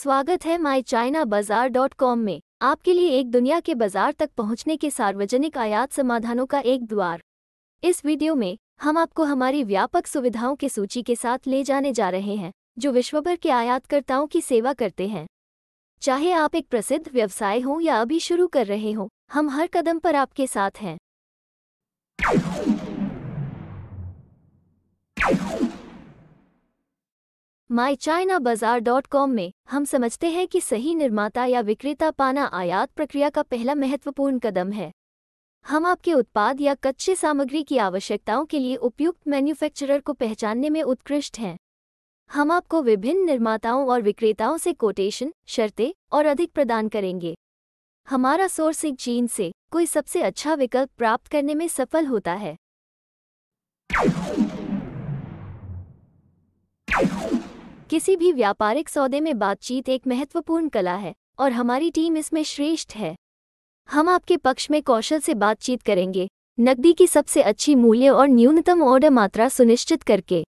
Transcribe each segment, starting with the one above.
स्वागत है MyChinaBazar.com में आपके लिए एक दुनिया के बाजार तक पहुंचने के सार्वजनिक आयात समाधानों का एक द्वार। इस वीडियो में हम आपको हमारी व्यापक सुविधाओं की सूची के साथ ले जाने जा रहे हैं जो विश्वभर के आयातकर्ताओं की सेवा करते हैं। चाहे आप एक प्रसिद्ध व्यवसाय हों या अभी शुरू कर रहे हों, हम हर कदम पर आपके साथ हैं। MyChinaBazar.com में हम समझते हैं कि सही निर्माता या विक्रेता पाना आयात प्रक्रिया का पहला महत्वपूर्ण कदम है। हम आपके उत्पाद या कच्चे सामग्री की आवश्यकताओं के लिए उपयुक्त मैन्युफैक्चरर को पहचानने में उत्कृष्ट हैं। हम आपको विभिन्न निर्माताओं और विक्रेताओं से कोटेशन, शर्तें और अधिक प्रदान करेंगे। हमारा सोर्सिंग चीन से कोई सबसे अच्छा विकल्प प्राप्त करने में सफल होता है। किसी भी व्यापारिक सौदे में बातचीत एक महत्वपूर्ण कला है और हमारी टीम इसमें श्रेष्ठ है। हम आपके पक्ष में कौशल से बातचीत करेंगे, नकदी की सबसे अच्छी मूल्य और न्यूनतम ऑर्डर मात्रा सुनिश्चित करके।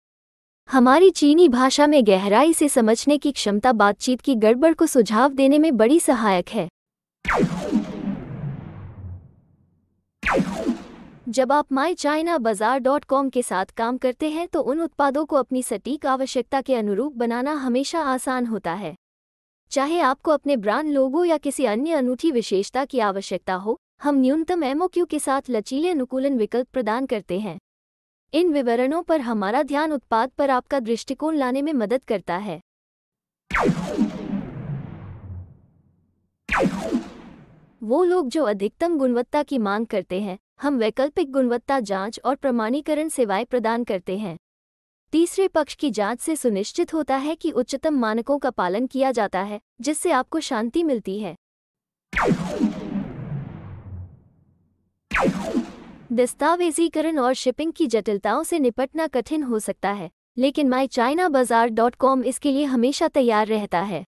हमारी चीनी भाषा में गहराई से समझने की क्षमता बातचीत की गड़बड़ को सुझाव देने में बड़ी सहायक है। जब आप MyChinaBazar.com के साथ काम करते हैं तो उन उत्पादों को अपनी सटीक आवश्यकता के अनुरूप बनाना हमेशा आसान होता है। चाहे आपको अपने ब्रांड लोगो या किसी अन्य अनूठी विशेषता की आवश्यकता हो, हम न्यूनतम MOQ के साथ लचीले अनुकूलन विकल्प प्रदान करते हैं। इन विवरणों पर हमारा ध्यान उत्पाद पर आपका दृष्टिकोण लाने में मदद करता है। वो लोग जो अधिकतम गुणवत्ता की मांग करते हैं, हम वैकल्पिक गुणवत्ता जांच और प्रमाणीकरण सेवाएं प्रदान करते हैं। तीसरे पक्ष की जांच से सुनिश्चित होता है कि उच्चतम मानकों का पालन किया जाता है, जिससे आपको शांति मिलती है। दस्तावेजीकरण और शिपिंग की जटिलताओं से निपटना कठिन हो सकता है, लेकिन MyChinaBazar.com इसके लिए हमेशा तैयार रहता है।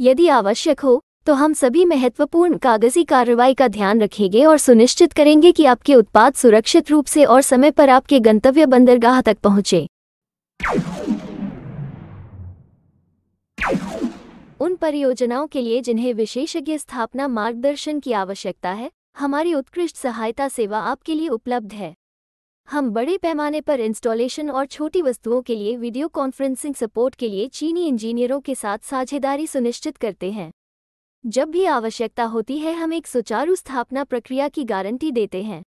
यदि आवश्यक हो तो हम सभी महत्वपूर्ण कागजी कार्रवाई का ध्यान रखेंगे और सुनिश्चित करेंगे कि आपके उत्पाद सुरक्षित रूप से और समय पर आपके गंतव्य बंदरगाह तक पहुंचे। उन परियोजनाओं के लिए जिन्हें विशेषज्ञ स्थापना मार्गदर्शन की आवश्यकता है, हमारी उत्कृष्ट सहायता सेवा आपके लिए उपलब्ध है। हम बड़े पैमाने पर इंस्टॉलेशन और छोटी वस्तुओं के लिए वीडियो कॉन्फ्रेंसिंग सपोर्ट के लिए चीनी इंजीनियरों के साथ साझेदारी सुनिश्चित करते हैं। जब भी आवश्यकता होती है, हम एक सुचारू स्थापना प्रक्रिया की गारंटी देते हैं।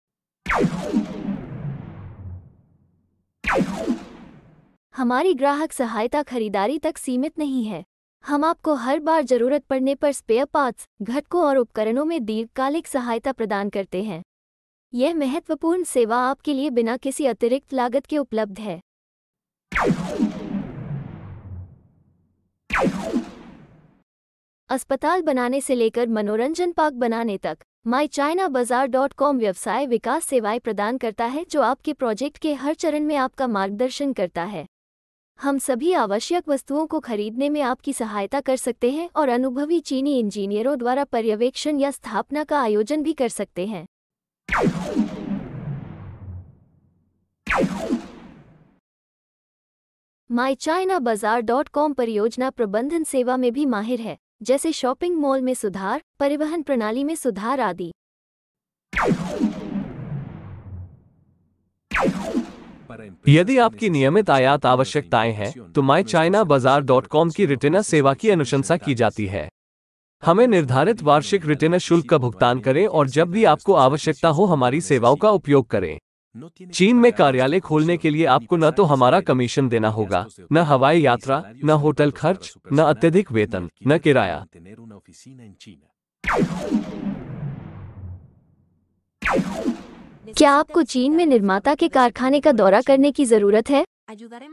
हमारी ग्राहक सहायता खरीदारी तक सीमित नहीं है। हम आपको हर बार जरूरत पड़ने पर स्पेयर पार्ट्स, घटकों और उपकरणों में दीर्घकालिक सहायता प्रदान करते हैं। यह महत्वपूर्ण सेवा आपके लिए बिना किसी अतिरिक्त लागत के उपलब्ध है। अस्पताल बनाने से लेकर मनोरंजन पार्क बनाने तक MyChinaBazar.com व्यवसाय विकास सेवाएं प्रदान करता है जो आपके प्रोजेक्ट के हर चरण में आपका मार्गदर्शन करता है। हम सभी आवश्यक वस्तुओं को खरीदने में आपकी सहायता कर सकते हैं और अनुभवी चीनी इंजीनियरों द्वारा पर्यवेक्षण या स्थापना का आयोजन भी कर सकते हैं। MyChinaBazar.com परियोजना प्रबंधन सेवा में भी माहिर है, जैसे शॉपिंग मॉल में सुधार, परिवहन प्रणाली में सुधार आदि। यदि आपकी नियमित आयात आवश्यकताएं हैं तो MyChinaBazar.com की रिटेनर सेवा की अनुशंसा की जाती है। हमें निर्धारित वार्षिक रिटेनर शुल्क का भुगतान करें और जब भी आपको आवश्यकता हो हमारी सेवाओं का उपयोग करें। चीन में कार्यालय खोलने के लिए आपको न तो हमारा कमीशन देना होगा, न हवाई यात्रा, न होटल खर्च, न अत्यधिक वेतन, न किराया। क्या आपको चीन में निर्माता के कारखाने का दौरा करने की जरूरत है?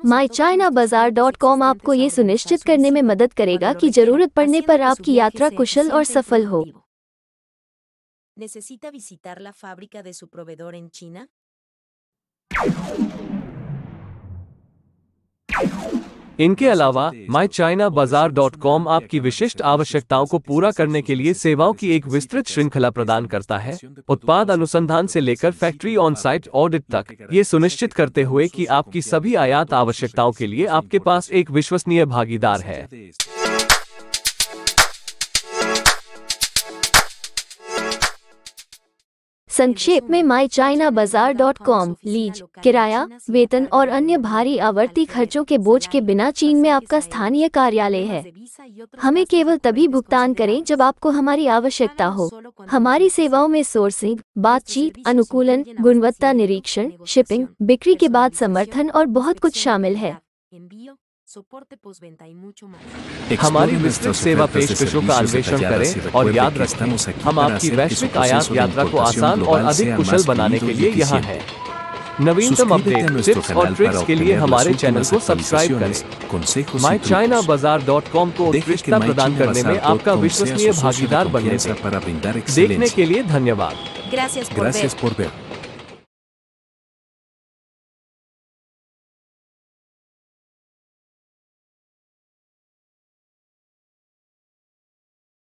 MyChinaBazar.com आपको ये सुनिश्चित करने में मदद करेगा कि जरूरत पड़ने पर आपकी यात्रा कुशल और सफल हो। इनके अलावा MyChinaBazar.com आपकी विशिष्ट आवश्यकताओं को पूरा करने के लिए सेवाओं की एक विस्तृत श्रृंखला प्रदान करता है, उत्पाद अनुसंधान से लेकर फैक्ट्री ऑन साइट ऑडिट तक, ये सुनिश्चित करते हुए कि आपकी सभी आयात आवश्यकताओं के लिए आपके पास एक विश्वसनीय भागीदार है। संक्षेप में MyChinaBazar.com लीज, किराया, वेतन और अन्य भारी आवर्ती खर्चों के बोझ के बिना चीन में आपका स्थानीय कार्यालय है। हमें केवल तभी भुगतान करें जब आपको हमारी आवश्यकता हो। हमारी सेवाओं में सोर्सिंग, बातचीत, अनुकूलन, गुणवत्ता निरीक्षण, शिपिंग, बिक्री के बाद समर्थन और बहुत कुछ शामिल है। हमारी विस्तृत सेवा पेशकशों का अन्वेषण करें और याद रखें, हम आपकी वैश्विक आयात यात्रा को आसान और अधिक कुशल बनाने के लिए यहाँ हैं। नवीनतम अपडेट, टिप्स और ट्रिक्स के लिए हमारे चैनल को सब्सक्राइब करें। MyChinaBazar.com को उत्कृष्टता प्रदान करने में आपका विश्वसनीय भागीदार बनने से देखने के लिए धन्यवाद।